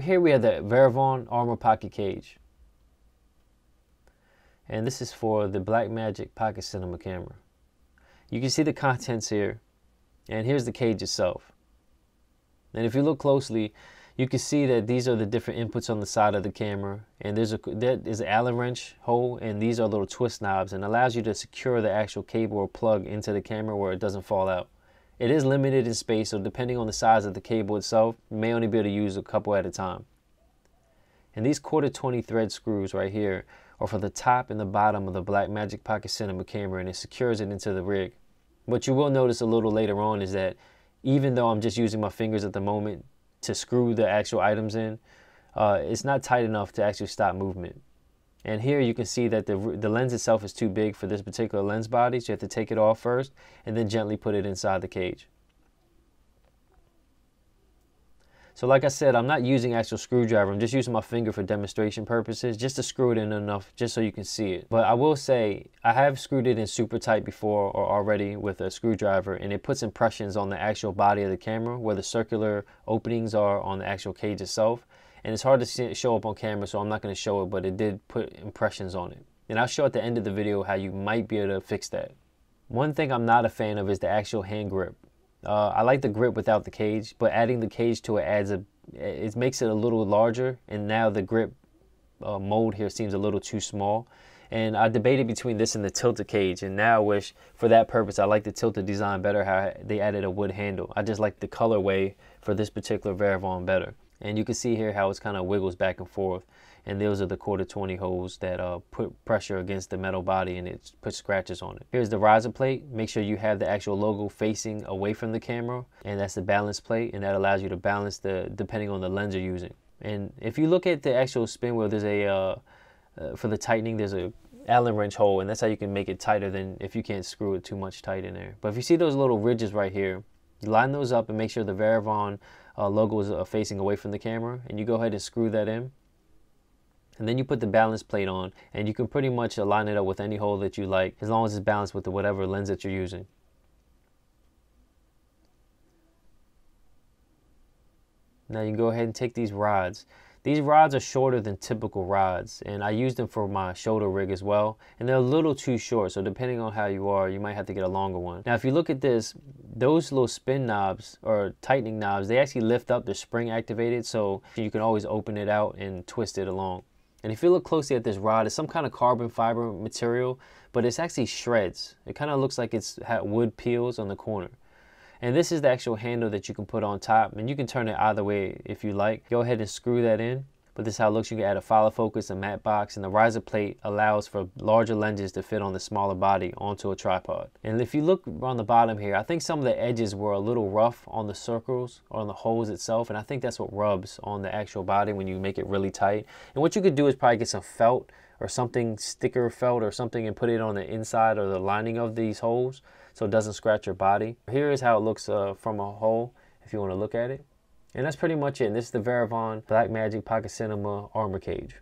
Here we have the Varavon Armor Pocket Cage. And this is for the Blackmagic Pocket Cinema Camera. You can see the contents here. And here's the cage itself. And if you look closely, you can see that these are the different inputs on the side of the camera. And there is an Allen wrench hole, and these are little twist knobs, and allows you to secure the actual cable or plug into the camera where it doesn't fall out. It is limited in space, so depending on the size of the cable itself, you may only be able to use a couple at a time. And these 1/4-20 thread screws right here are for the top and the bottom of the Blackmagic Pocket Cinema camera, and it secures it into the rig. What you will notice a little later on is that even though I'm just using my fingers at the moment to screw the actual items in, it's not tight enough to actually stop movement. And here you can see that the lens itself is too big for this particular lens body, so you have to take it off first and then gently put it inside the cage. So like I said, I'm not using actual screwdriver, I'm just using my finger for demonstration purposes, just to screw it in enough just so you can see it. But I will say, I have screwed it in super tight before or already with a screwdriver, and it puts impressions on the actual body of the camera where the circular openings are on the actual cage itself. And it's hard to see it show up on camera, so I'm not going to show it, but it did put impressions on it. And I'll show at the end of the video how you might be able to fix that. One thing I'm not a fan of is the actual hand grip. I like the grip without the cage, but adding the cage to it makes it a little larger, and now the grip mold here seems a little too small. And I debated between this and the Tilta cage, and now I wish for that purpose I like the Tilta design better, how they added a wood handle. I just like the colorway for this particular Varavon better. And you can see here how it's kind of wiggles back and forth, and those are the 1/4-20 holes that put pressure against the metal body and it puts scratches on it. Here's the riser plate. Make sure you have the actual logo facing away from the camera, and that's the balance plate, and that allows you to balance depending on the lens you're using. And if you look at the actual spin wheel, there's a for the tightening, there's a Allen wrench hole, and that's how you can make it tighter than if you can't screw it too much tight in there. But if you see those little ridges right here, line those up and make sure the Varavon logo is facing away from the camera, and you go ahead and screw that in. And then you put the balance plate on, and you can pretty much align it up with any hole that you like, as long as it's balanced with whatever lens that you're using. Now you can go ahead and take these rods. These rods are shorter than typical rods, and I use them for my shoulder rig as well, and they're a little too short, so depending on how you are, you might have to get a longer one. Now if you look at this, those little spin knobs or tightening knobs, they actually lift up, they're spring activated, so you can always open it out and twist it along. And if you look closely at this rod, it's some kind of carbon fiber material, but it's actually shreds. It kind of looks like it's had wood peels on the corner. And this is the actual handle that you can put on top, and you can turn it either way if you like. Go ahead and screw that in, but this is how it looks. You can add a follow focus, a matte box, and the riser plate allows for larger lenses to fit on the smaller body onto a tripod. And if you look on the bottom here, I think some of the edges were a little rough on the circles or on the holes itself, and I think that's what rubs on the actual body when you make it really tight. And what you could do is probably get some felt or something, sticker felt or something, and put it on the inside or the lining of these holes so it doesn't scratch your body. Here is how it looks from a hole if you want to look at it. And that's pretty much it. And this is the Varavon Blackmagic Pocket Cinema Armor Cage.